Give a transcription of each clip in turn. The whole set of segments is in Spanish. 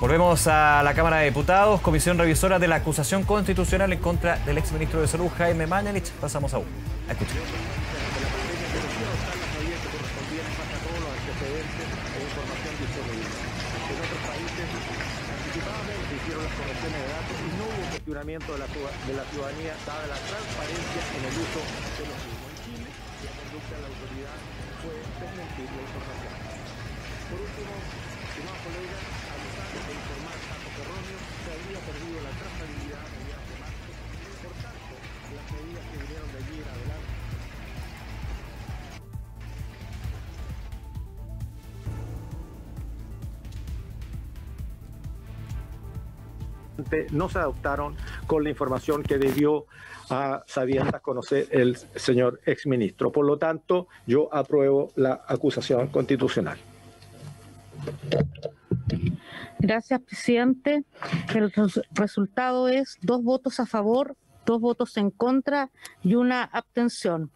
Volvemos a la Cámara de Diputados, Comisión Revisora de la Acusación Constitucional en contra del exministro de Salud, Jaime Mañalich. Pasamos a uno. A escuchar. De la ciudadanía, dada la transparencia en el uso de los mismos. En Chile, la conducta de la autoridad fue desmentir la información. Por último, estimados colegas, a pesar de informar datos erróneos, se habría perdido la trazabilidad mediante marzo. Por tanto, las medidas que vinieron de allí en adelante. No se adoptaron con la información que debió a sabiendas conocer el señor exministro. Por lo tanto, yo apruebo la acusación constitucional. Gracias, presidente. El resultado es 2 votos a favor, 2 votos en contra y 1 abstención.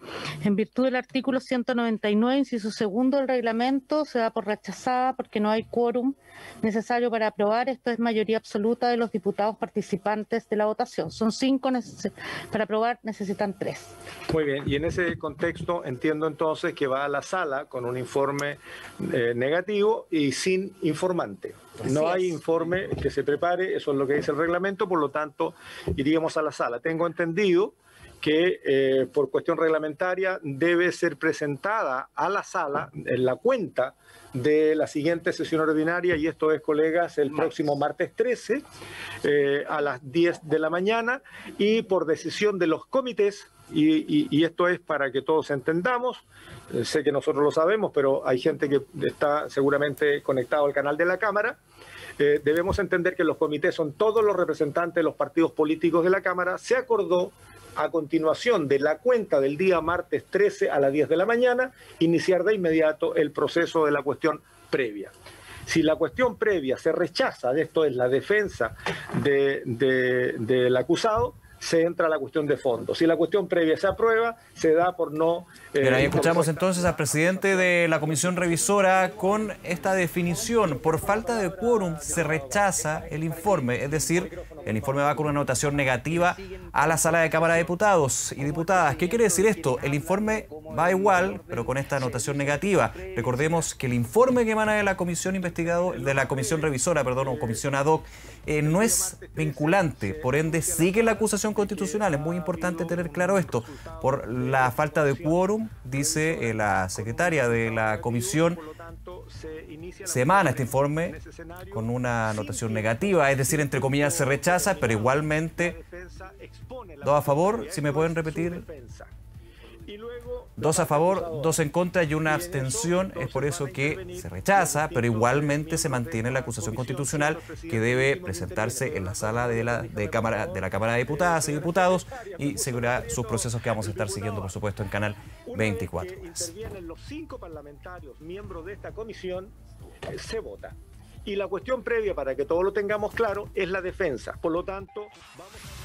En virtud del artículo 199, inciso segundo del reglamento, se da por rechazada porque no hay quórum necesario para aprobar. Esto es mayoría absoluta de los diputados participantes de la votación. Son 5 para aprobar, necesitan 3. Muy bien, y en ese contexto entiendo entonces que va a la sala con un informe negativo y sin informante. No hay informe que se prepare, eso es lo que dice el reglamento, por lo tanto iríamos a la sala. Tengo entendido que por cuestión reglamentaria debe ser presentada a la sala en la cuenta de la siguiente sesión ordinaria, y esto es, colegas, el próximo martes 13 a las 10 de la mañana, y por decisión de los comités. Y esto es para que todos entendamos, sé que nosotros lo sabemos, pero hay gente que está seguramente conectado al canal de la Cámara. Debemos entender que los comités son todos los representantes de los partidos políticos de la Cámara. Se acordó a continuación de la cuenta del día martes 13 a las 10 de la mañana iniciar de inmediato el proceso de la cuestión previa. Si la cuestión previa se rechaza, esto es la defensa del acusado, se entra a la cuestión de fondo. Si la cuestión previa se aprueba, se da por no... Pero ahí escuchamos entonces al presidente de la Comisión Revisora con esta definición. Por falta de quórum se rechaza el informe, es decir, el informe va con una anotación negativa a la sala de Cámara de Diputados y Diputadas. ¿Qué quiere decir esto? El informe va igual, pero con esta anotación negativa. Recordemos que el informe que emana de la Comisión Revisora, perdón, o Comisión Ad Hoc, no es vinculante, por ende sigue la acusación constitucional. Es muy importante tener claro esto. Por la falta de quórum, dice la secretaria de la comisión, se emana este informe con una anotación negativa, es decir, entre comillas se rechaza, pero igualmente 2 a favor, si me pueden repetir. 2 a favor, 2 en contra y 1 abstención. Es por eso que se rechaza, pero igualmente se mantiene la acusación constitucional, que debe presentarse en la sala de la Cámara de Diputadas y Diputados, y seguirá sus procesos que vamos a estar siguiendo, por supuesto, en Canal 24 Horas. Intervienen los 5 parlamentarios miembros de esta comisión, se vota. Y la cuestión previa, para que todos lo tengamos claro, es la defensa. Por lo tanto, vamos a...